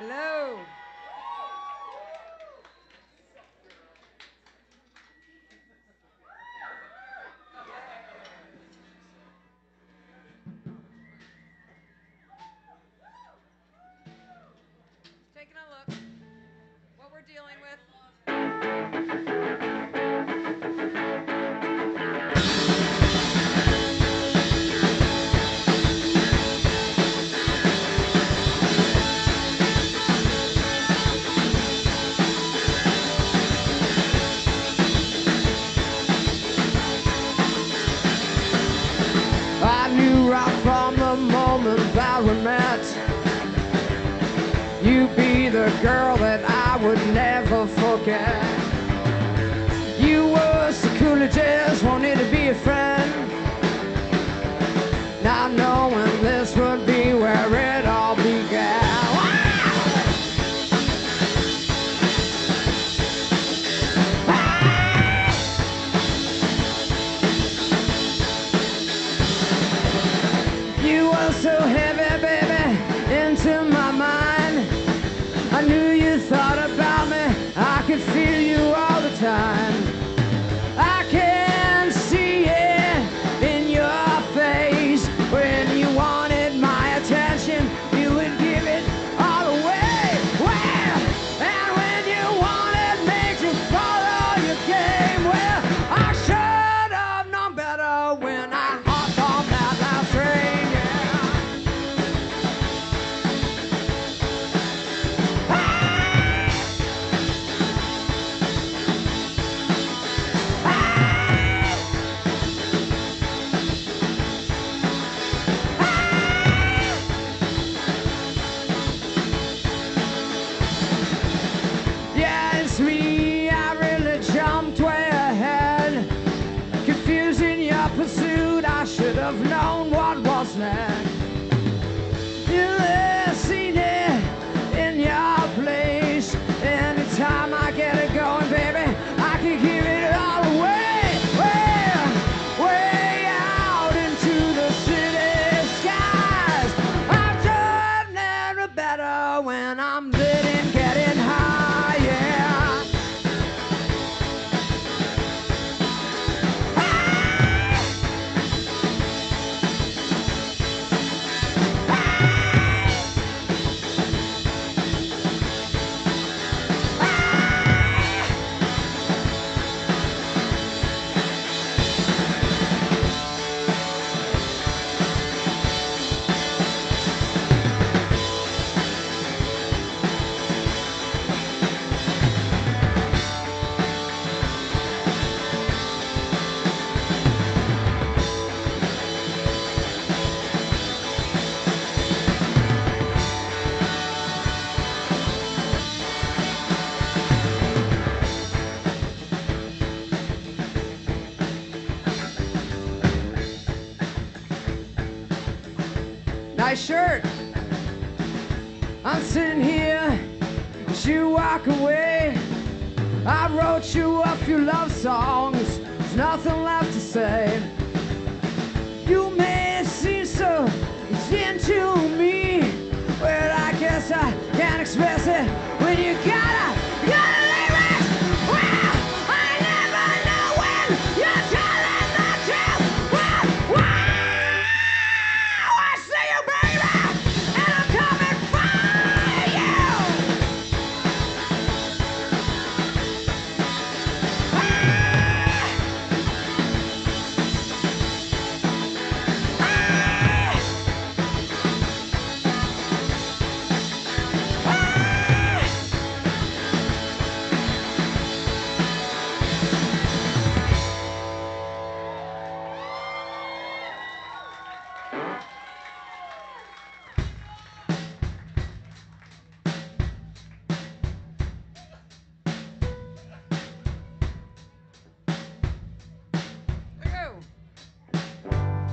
Hello. Taking a look at what we're dealing with. Girl that I would never forget. You were so cool, I just wanted to be a friend. Not knowing this would be where it all began. You were so heavy, baby, into my mind. I knew you thought about me, I could feel you all the time. I can see it in your face. When you wanted my attention, you would give it all away. Well, and when you wanted me to follow your game, well, I should have known better when I hopped on that last train. I've known what was next. You have seen it in your place. Anytime I get it going, baby, I can give it all away. Way out into the city skies. I'm doing it better when I'm lit and getting high, yeah. Nice shirt. I'm sitting here as you walk away. I wrote you a few love songs. There's nothing left to say. You may seem so into me, but I guess I can't express it when you gotta leave it. Well, I never know when you're telling the truth.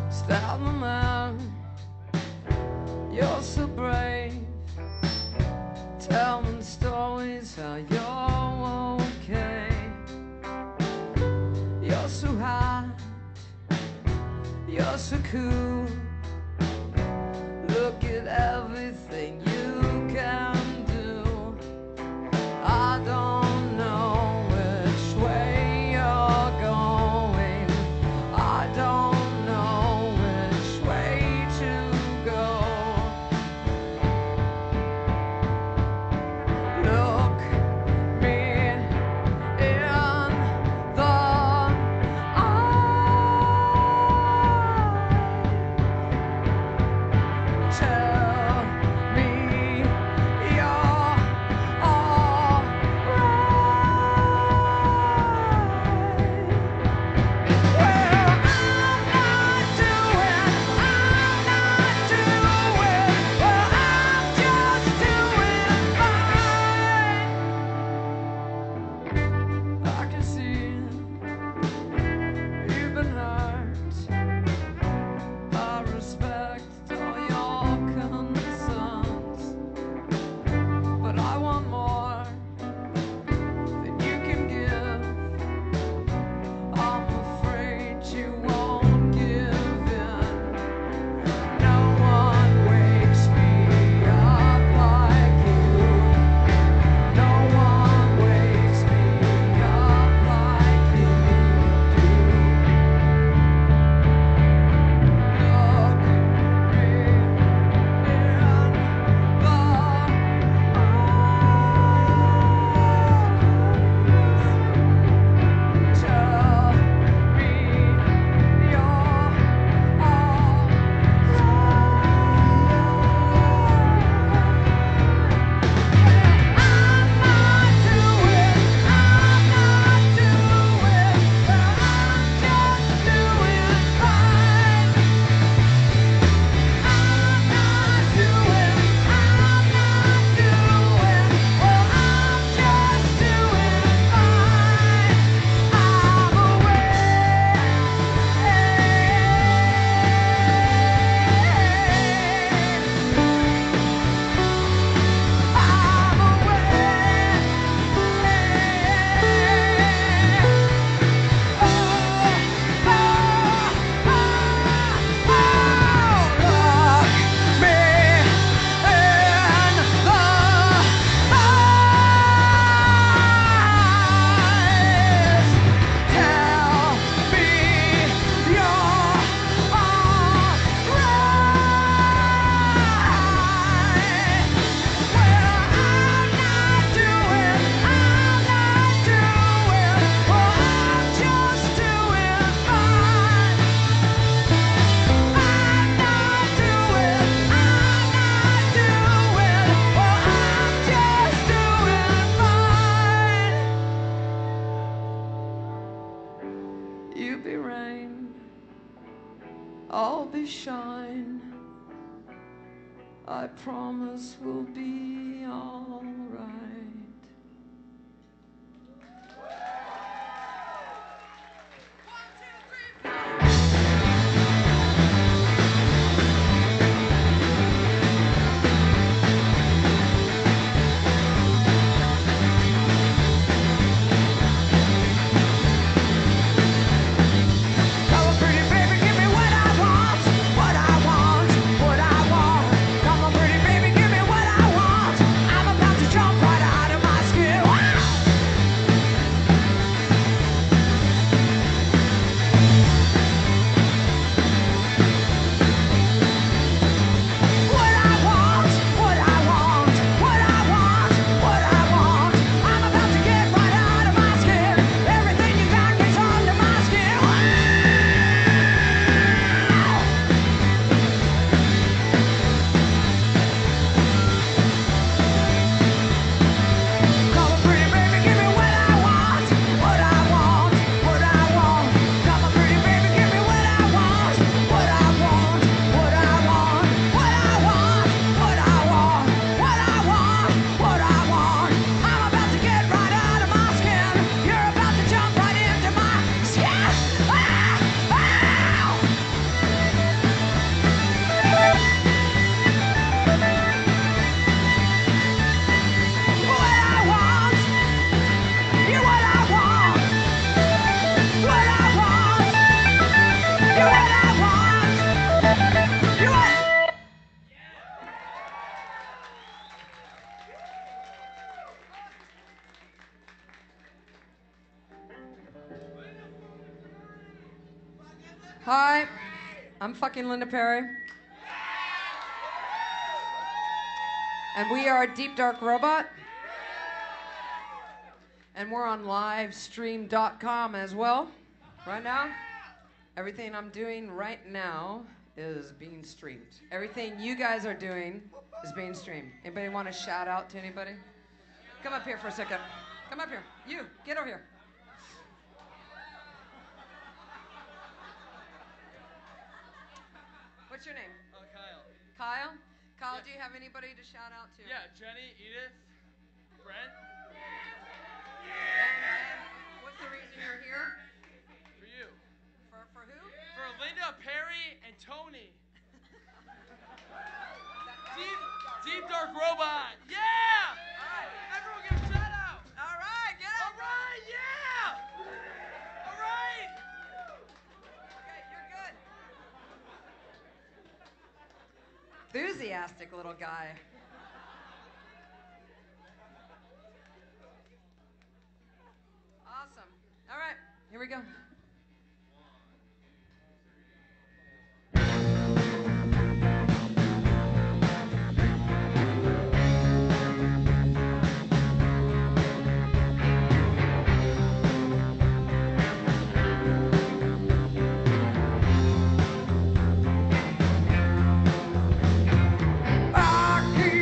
Stop my mind, you're so brave. Telling stories how you're okay. You're so hot, you're so cool. Look at everything you can do. I'll be shine. I promise we'll be all right. Hi, I'm fucking Linda Perry. And we are Deep Dark Robot. And we're on livestream.com as well. Right now, everything I'm doing right now is being streamed. Everything you guys are doing is being streamed. Anybody want to shout out to anybody? Come up here for a second. Come up here. You, get over here. What's your name? Kyle. Kyle? Kyle, yeah. Do you have anybody to shout out to? Yeah, Jenny, Edith, Brent. And what's the reason you're here? For you. For who? Yeah. For Linda, Perry, and Tony. Deep Dark Robot. Yeah! All right. Everyone give a shout out. All right, get it. All right, yeah! All right. Enthusiastic little guy. Awesome. All right, here we go. I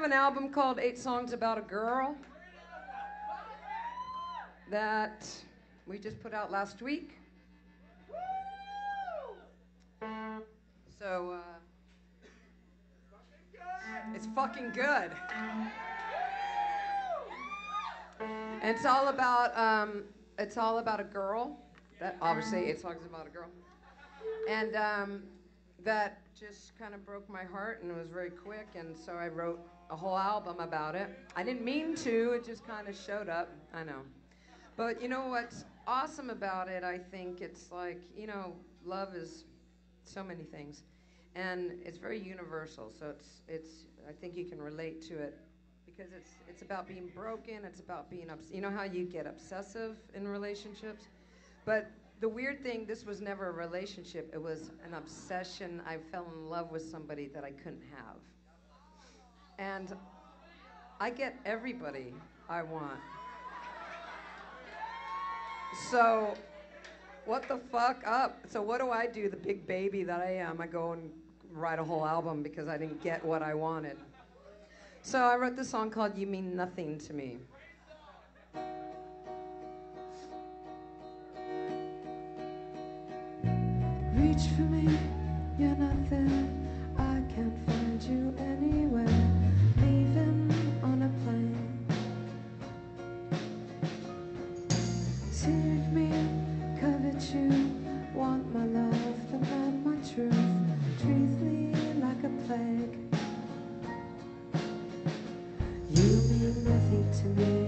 An album called 8 Songs About a Girl that we just put out last week. So it's fucking good, and it's all about a girl. That obviously 8 songs about a girl, and that just kind of broke my heart, and it was very quick, and so I wrote a whole album about it. I didn't mean to, it just kind of showed up, I know. But you know what's awesome about it, I think, it's like, you know, love is so many things, and it's very universal, so it's I think you can relate to it, because it's about being broken, it's about being, you know how you get obsessive in relationships? But the weird thing, this was never a relationship, it was an obsession. I fell in love with somebody that I couldn't have. And I get everybody I want. So what the fuck up? So what do I do, the big baby that I am? I go and write a whole album because I didn't get what I wanted. So I wrote this song called You Mean Nothing to Me. Reach for me, you're not there. I can't find you anywhere. Leaving on a plane. Take me, covet you. Want my love, demand my truth. Treat me like a plague. You mean nothing to me.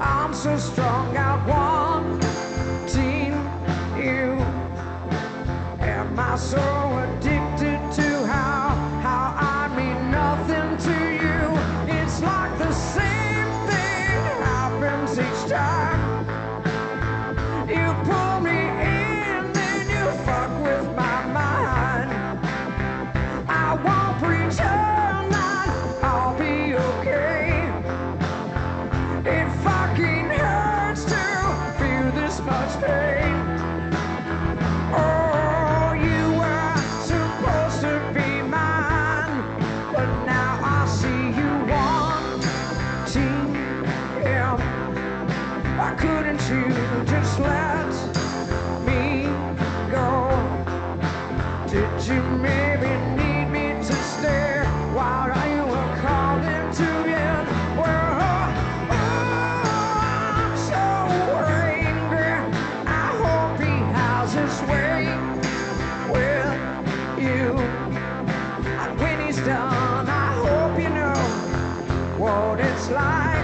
I'm so strong, I want you. Am I so addicted to how I mean nothing to you? It's like the same thing happens each time. You pull me in, then you fuck with my mind. I won't pretend that I'll be okay. It fucking hurts to feel this much pain. Oh, you were supposed to be mine, but now I see you wanting him. Why couldn't you just let me go? Did you maybe need me to stay while you were calling to end? Well, I'm so angry. I hope he has his way with you. And when he's done, I hope you know what it's like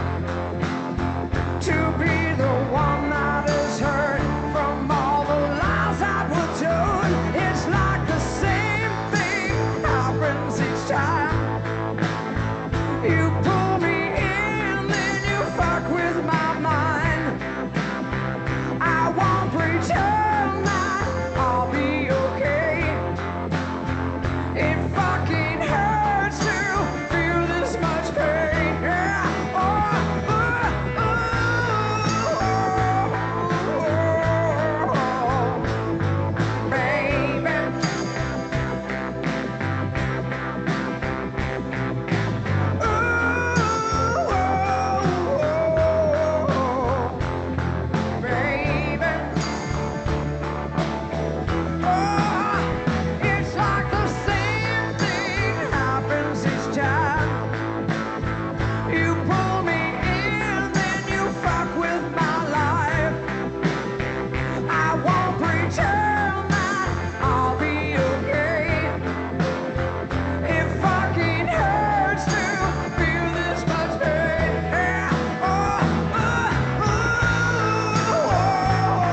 to be the one that is hurt from all the lies that were told. It's like the same thing happens each time. You pull me in, then you fuck with my mind. I won't pretend that I'll be okay. It fucking hurts to feel this much pain. Yeah. Baby. It's like the same thing happens each time. You pull me in, then you fuck with my life. I won't pretend that I'll be okay. It fucking hurts to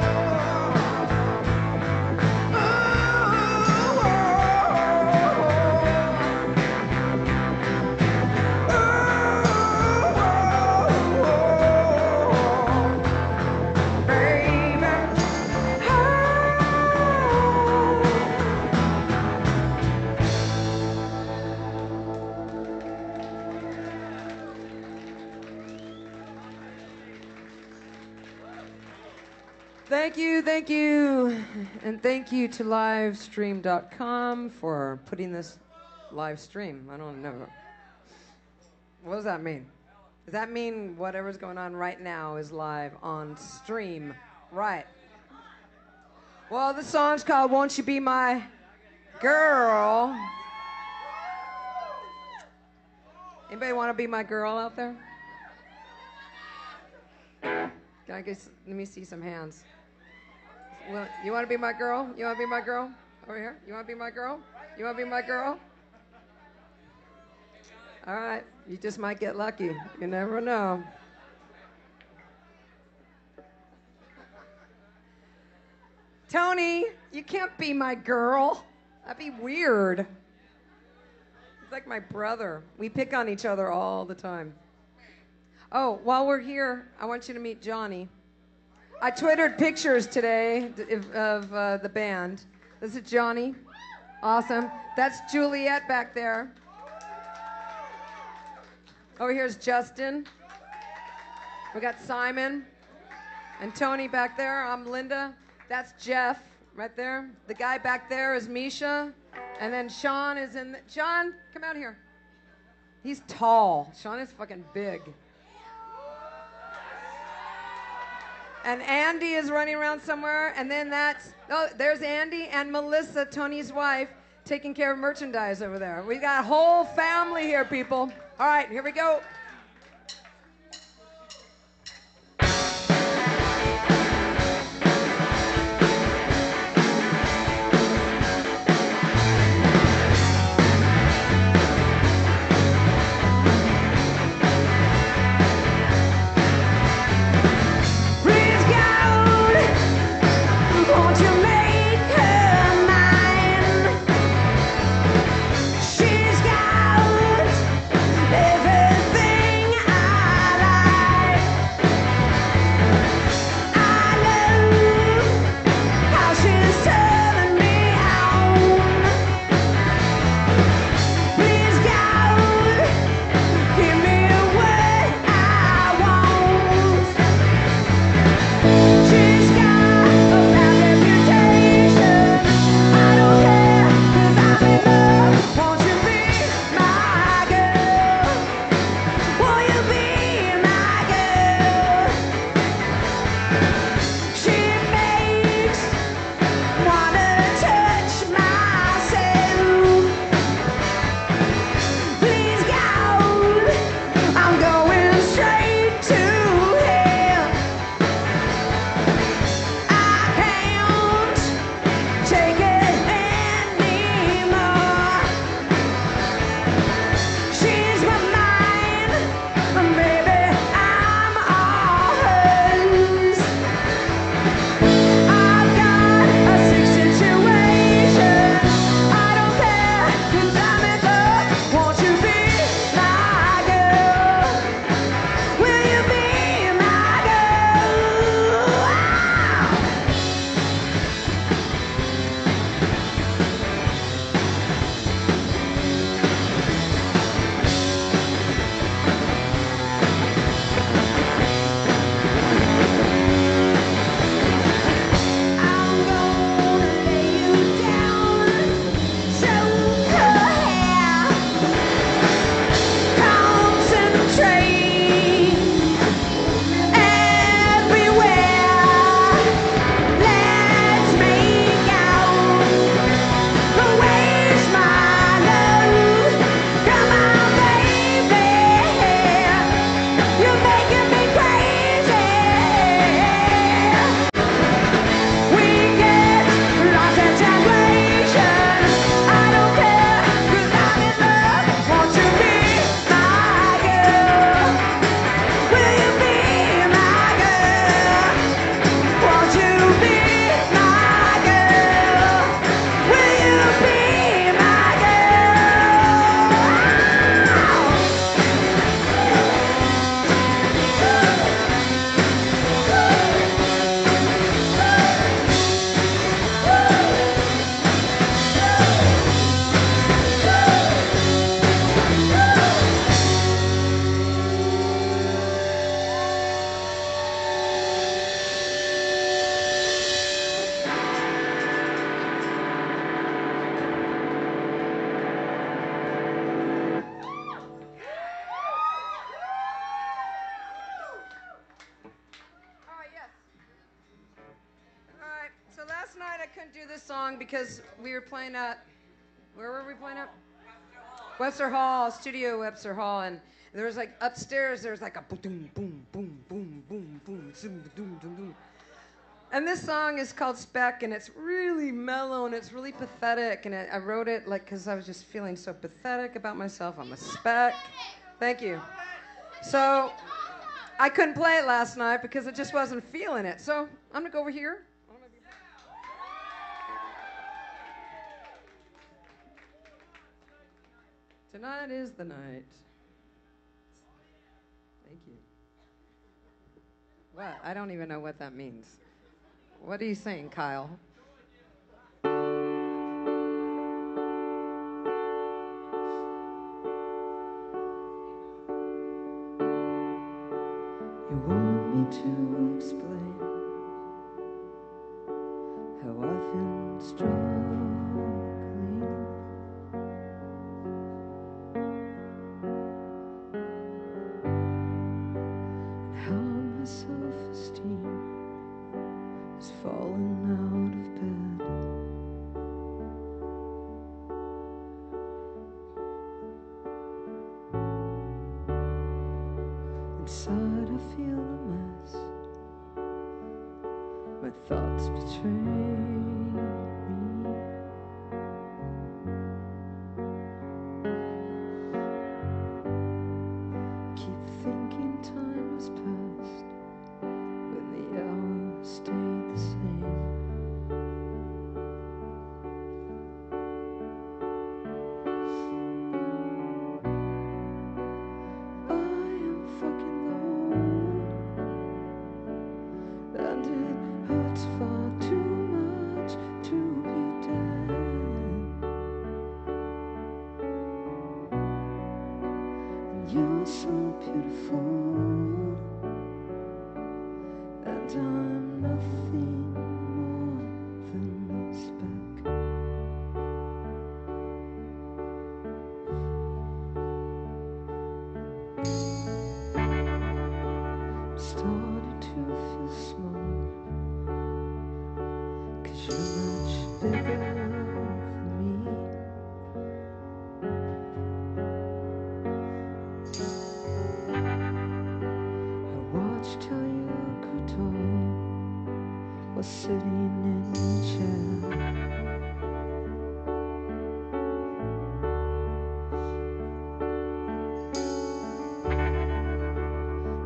feel this much pain. Yeah. Thank you, and thank you to livestream.com for putting this live stream. I don't know. What does that mean? Does that mean whatever's going on right now is live on stream? Right. Well, the song's called Won't You Be My Girl. Anybody want to be my girl out there? Can I guess, let me see some hands. Well, you want to be my girl? You want to be my girl? Over here? You want to be my girl? You want to be my girl? All right. You just might get lucky. You never know. Tony, you can't be my girl. That'd be weird. He's like my brother. We pick on each other all the time. Oh, while we're here, I want you to meet Johnny. I twittered pictures today of the band. This is Johnny. Awesome. That's Juliet back there. Over here's Justin. We got Simon and Tony back there. I'm Linda. That's Jeff right there. The guy back there is Misha. And then Sean is in. Sean, come out here. He's tall. Sean is fucking big. And Andy is running around somewhere, and then that's, oh, there's Andy and Melissa, Tony's wife, taking care of merchandise over there. We got a whole family here, people. All right, here we go. I couldn't do this song because we were playing at, where were we playing at? Webster Hall, Studio Webster Hall, and there was like upstairs, there was like a boom, boom, boom, boom, boom, boom, boom, boom, boom. And this song is called Speck, and it's really mellow, and it's really pathetic, and I wrote it like because I was just feeling so pathetic about myself. I'm a speck. Thank you. So I couldn't play it last night because I just wasn't feeling it. So I'm going to go over here. Tonight is the night. Thank you. What? I don't even know what that means. What are you saying, Kyle? You want me to explain how I've been struggling, how my self-esteem is falling out of bed. Inside I feel a mess, my thoughts betray me. I keep thinking time has passed when the hours stayed the same. I am fucking old, and it hurts far too much to be dead. And you're so beautiful, and I'm nothing more than a speck. I'm starting to feel small, 'cause you're much bigger than me. I watched how you grew tall while sitting in your chair.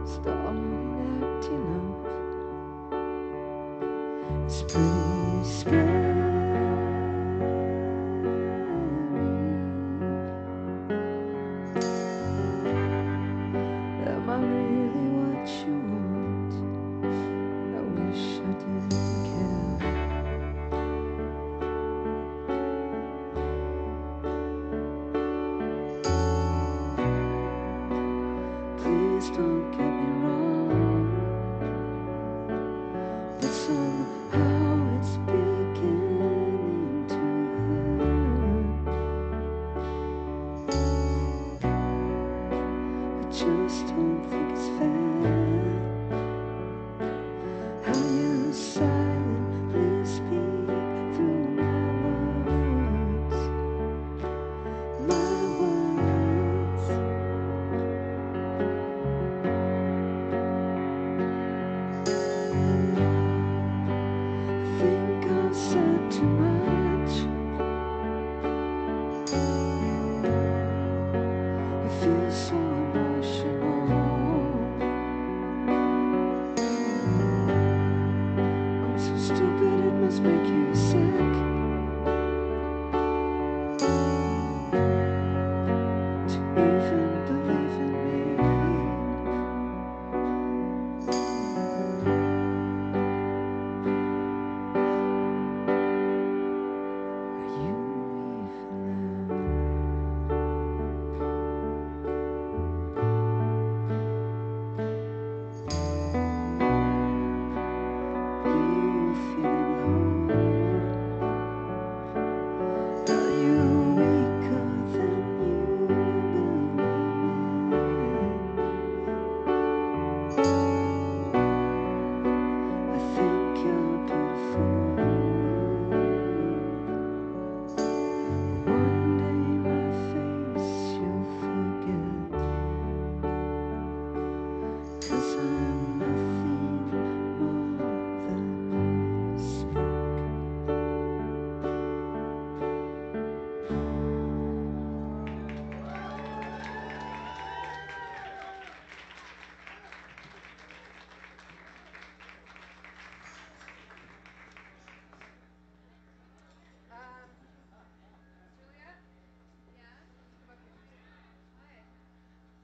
Started acting up. It's pretty scary. Am I really what you want? I wish I didn't care. Please don't get me wrong, but somehow it's beginning.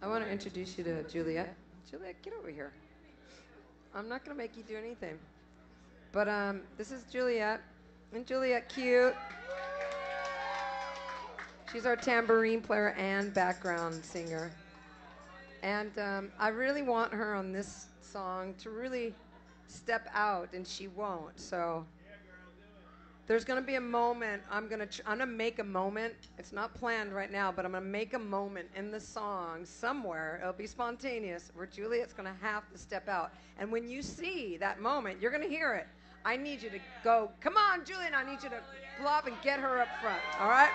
I want to introduce you to Juliet. Juliet, get over here. I'm not going to make you do anything. But this is Juliet. Isn't Juliet cute? She's our tambourine player and background singer. And I really want her on this song to really step out, and she won't. So there's going to be a moment. I'm going to make a moment. It's not planned right now, but I'm going to make a moment in the song somewhere. It'll be spontaneous where Juliet's going to have to step out. And when you see that moment, you're going to hear it. I need you to go, come on, Juliet, I need you to blob and get her up front, all right?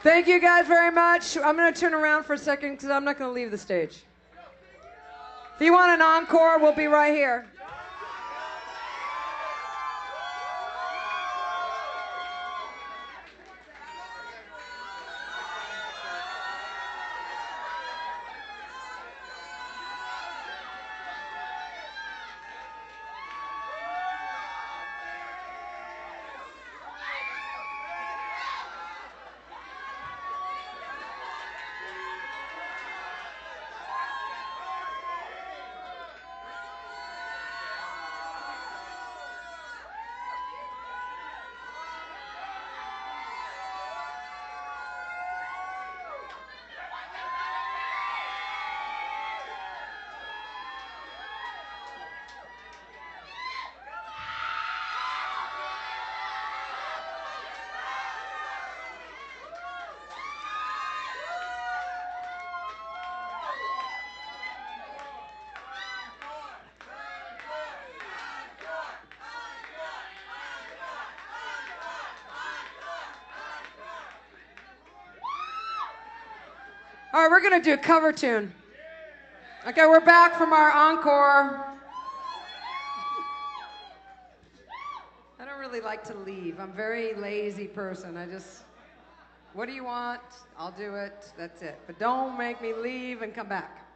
Thank you guys very much. I'm going to turn around for a second because I'm not going to leave the stage. If you want an encore, we'll be right here. All right, we're going to do a cover tune. Okay, we're back from our encore. I don't really like to leave. I'm a very lazy person. I just, what do you want? I'll do it. That's it. But don't make me leave and come back.